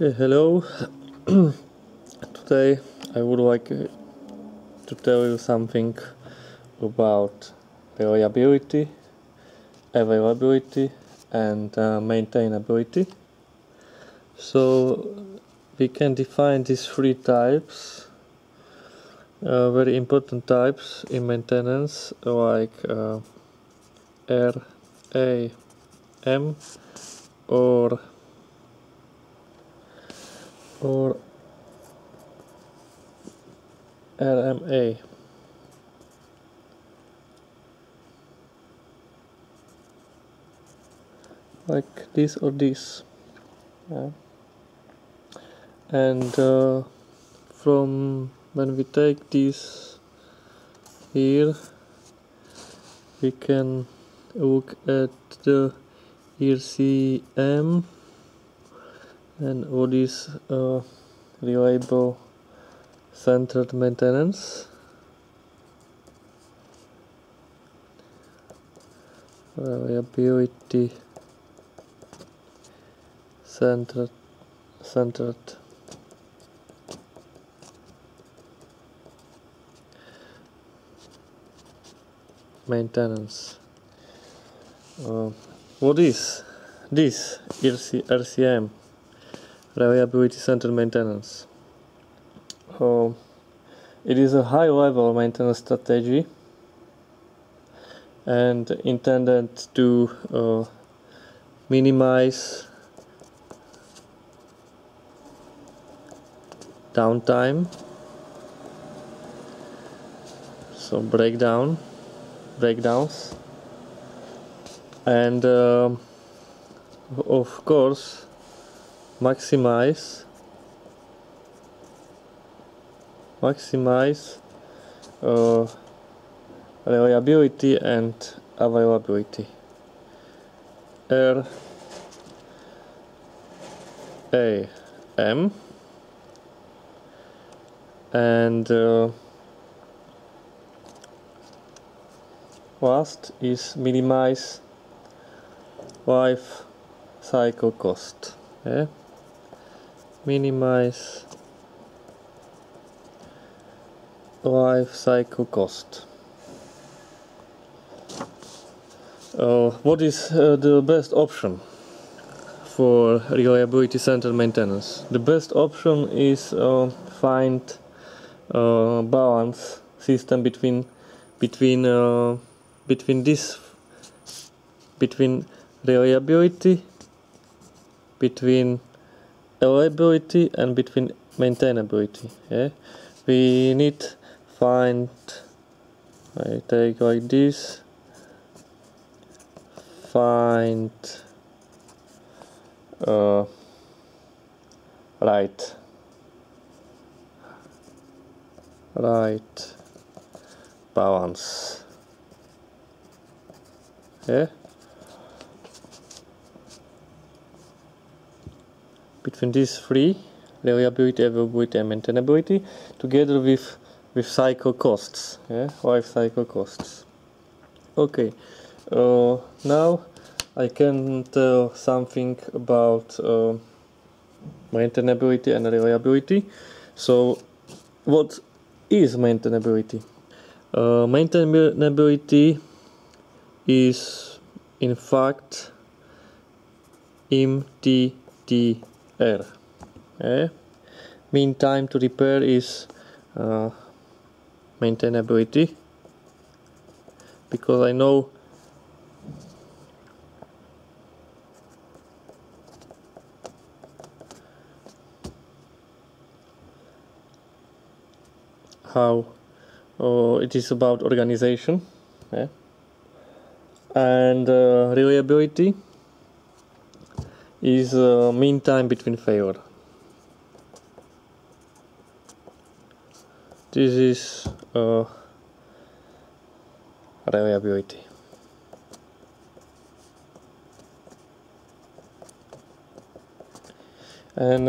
Hello. Today I would like to tell you something about reliability, availability and maintainability. So we can define these three types, very important types in maintenance, like RAM or RMA. Like this or this, yeah. And from when we take this here, we can look at the RCM and what is reliable centered maintenance. Reliability centered maintenance. What is this RCM, reliability centered maintenance? It is a high level maintenance strategy and intended to minimize downtime, so breakdowns, and of course maximize reliability and availability. RAM and last is minimize life cycle cost. Yeah? Minimize life cycle cost. What is the best option for reliability centered maintenance? The best option is find balance system between reliability, between availability and between maintainability. Yeah? We need find. I take like this. Find right balance. Yeah? Between these three, reliability, availability and maintainability, together with cycle costs, yeah? Life cycle costs. Okay, now I can tell something about maintainability and reliability. So what is maintainability? Maintainability is in fact MTTR. Yeah? Mean time to repair is maintainability, because I know how it is about organization, yeah? And reliability is mean time between failure. This is reliability. And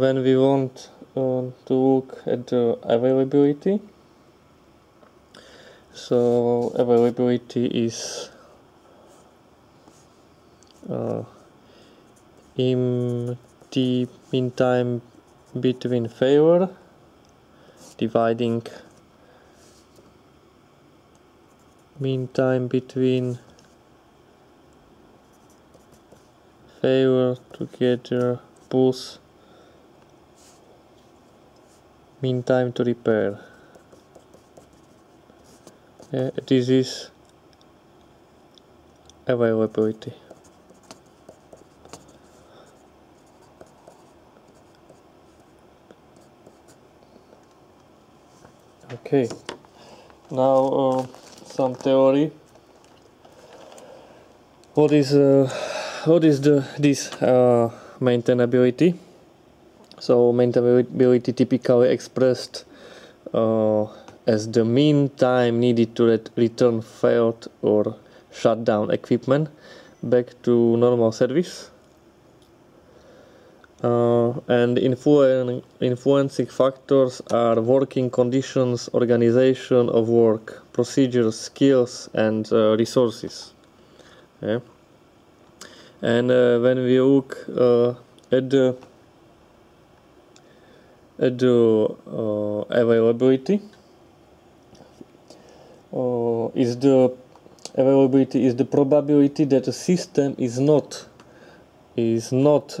when we want to look at the availability, so availability is MTBF the meantime between favor, dividing meantime between favor together, both meantime to repair. This is availability. Okay, now some theory. What is this maintainability? So maintainability typically expressed as the mean time needed to return failed or shut down equipment back to normal service. And influencing factors are working conditions, organization of work, procedures, skills, and resources. Yeah. And when we look at the availability, is the probability that a system is not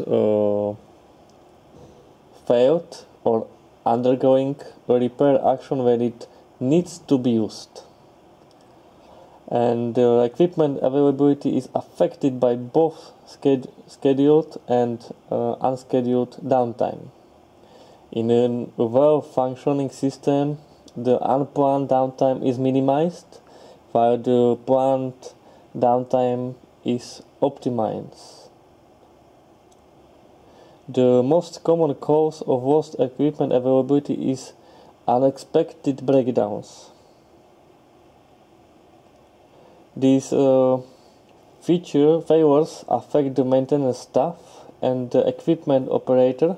failed or undergoing a repair action when it needs to be used. And the equipment availability is affected by both scheduled and unscheduled downtime. In a well-functioning system, the unplanned downtime is minimized, while the planned downtime is optimized. The most common cause of lost equipment availability is unexpected breakdowns. These feature failures affect the maintenance staff and the equipment operator,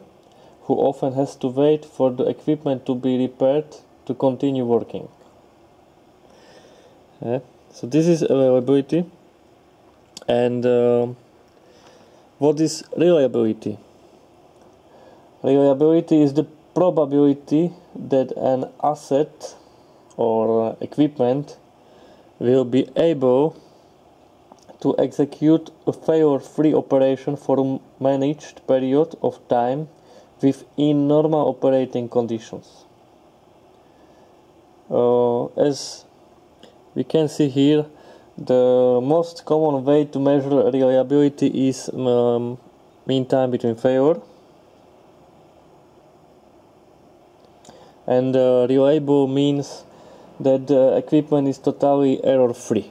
who often has to wait for the equipment to be repaired to continue working. Yeah. So this is availability. And what is reliability? Reliability is the probability that an asset or equipment will be able to execute a failure-free operation for a managed period of time within normal operating conditions. As we can see here, the most common way to measure reliability is mean time between failure. And reliable means that the equipment is totally error-free.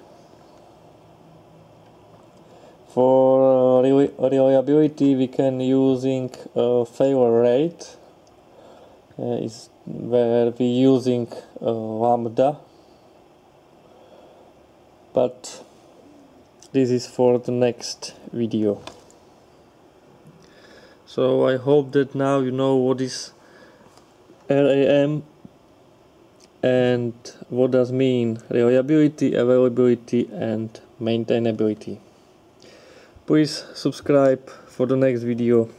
For reliability, we can using failure rate, is where we using Lambda. But this is for the next video. So I hope that now you know what is RAM and what does mean reliability, availability, and maintainability. Please subscribe for the next video.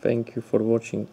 Thank you for watching.